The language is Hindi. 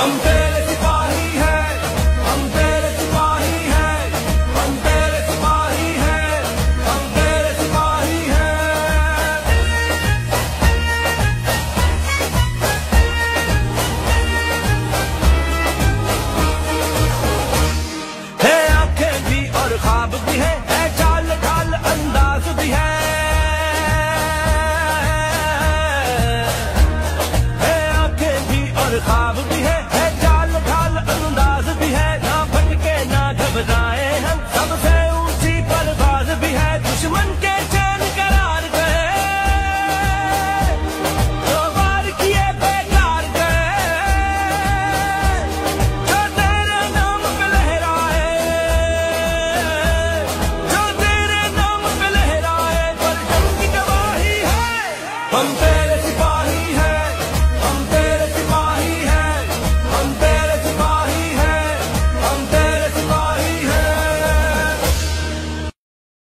है, आंखें भी और ख्वाब भी है।